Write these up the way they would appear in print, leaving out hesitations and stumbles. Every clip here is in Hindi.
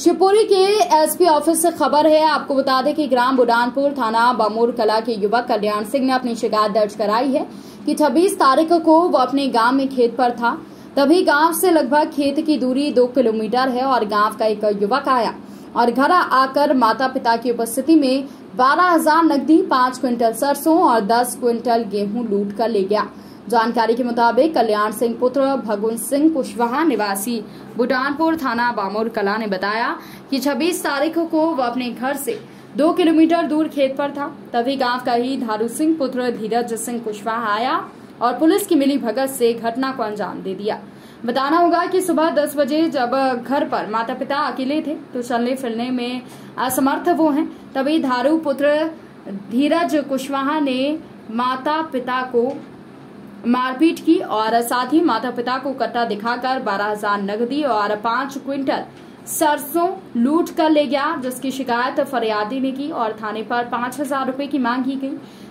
शिवपुरी के एसपी ऑफिस से खबर है। आपको बता दें कि ग्राम बुढ़ानपुर थाना बामोर कला के युवक कल्याण सिंह ने अपनी शिकायत दर्ज कराई है कि 26 तारीख को वह अपने गांव में खेत पर था, तभी गांव से लगभग खेत की दूरी 2 किलोमीटर है और गांव का एक युवक आया और घर आकर माता पिता की उपस्थिति में 12,000 नकदी, 5 क्विंटल सरसों और 10 क्विंटल गेहूं लूट कर ले गया। जानकारी के मुताबिक कल्याण सिंह पुत्र भगुन सिंह कुशवाहा निवासी बुढ़ानपुर थाना बामोर कला ने बताया कि 26 तारीख को वह अपने घर से 2 किलोमीटर दूर खेत पर था, तभी गांव का ही धारू सिंह पुत्र धीरज सिंह कुशवाहा आया और पुलिस की मिलीभगत से घटना को अंजाम दे दिया। बताना होगा कि सुबह 10 बजे जब घर पर माता पिता अकेले थे तो चलने फिरने में असमर्थ वो हैं, तभी धारू पुत्र धीरज कुशवाहा ने माता पिता को मारपीट की और साथ ही माता पिता को कट्टा दिखाकर 12,000 नकदी और 5 क्विंटल सरसों लूट कर ले गया, जिसकी शिकायत फरियादी ने की और थाने पर 5,000 रुपए की मांग की गई।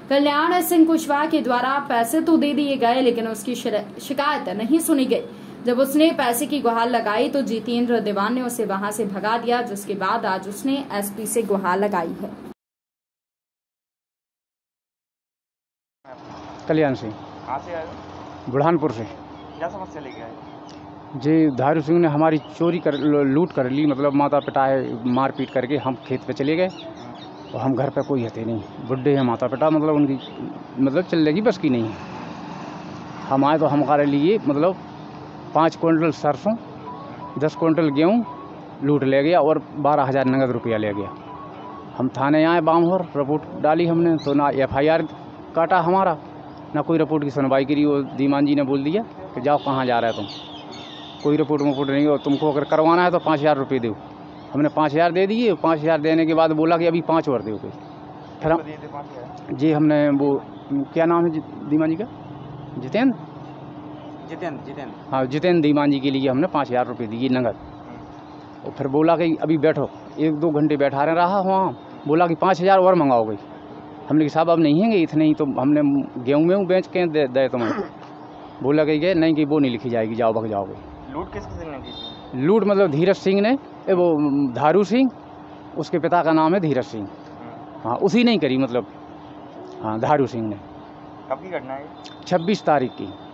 कल्याण सिंह कुशवाहा के द्वारा पैसे तो दे दिए गए लेकिन उसकी शिकायत नहीं सुनी गई। जब उसने पैसे की गुहार लगाई तो जितेंद्र दीवान ने उसे वहां से भगा दिया, जिसके बाद आज उसने एसपी से गुहार लगाई है। कल्याण सिंह कहाँ से आए? बुढ़ानपुर से। क्या समस्या लेके आए? जी, धारू सिंह ने हमारी चोरी कर लूट कर ली, मतलब माता पिता मारपीट करके हम खेत पे चले गए और हम घर पे कोई हते नहीं, बुढ़े हैं माता पिता, मतलब उनकी चलने की बस की नहीं है। हम आए तो हमारे लिए 5 क्विंटल सरसों, 10 क्विंटल गेहूँ लूट ले गया और 12,000 नगद रुपया ले गया। हम थाने आए बामोर, रिपोर्ट डाली हमने तो ना FIR काटा हमारा, ना कोई रिपोर्ट की सुनवाई करी। वो दीवान जी ने बोल दिया कि जाओ कहाँ जा रहे हो तुम, कोई रिपोर्ट वपोर्ट नहीं हो, तुमको अगर करवाना है तो 5,000 रुपये दो। हमने 5,000 दे दिए। 5,000 देने के बाद बोला कि अभी 5 और दो। फिर जी हमने वो क्या नाम है दीवान जी का, जितेंद्र, हाँ जितेंद्र दीवान जी के लिए हमने 5,000 रुपये दिए नगद। और फिर बोला कि अभी बैठो, 1-2 घंटे बैठा रहा वहाँ, बोला कि 5,000 और मंगाओगे। हमने कि साहब अब नहीं है इतने ही, तो हमने गेहूँ बेच के दे तुम्हें। बोला कि गए नहीं कि वो नहीं लिखी जाएगी, जाओ भग जाओगे। लूट किसने की? लूट धीरज सिंह ने, वो धारू सिंह, उसके पिता का नाम है धीरज सिंह, हाँ उसी ने ही करी, हाँ धारू सिंह ने। कब की घटना है? 26 तारीख की।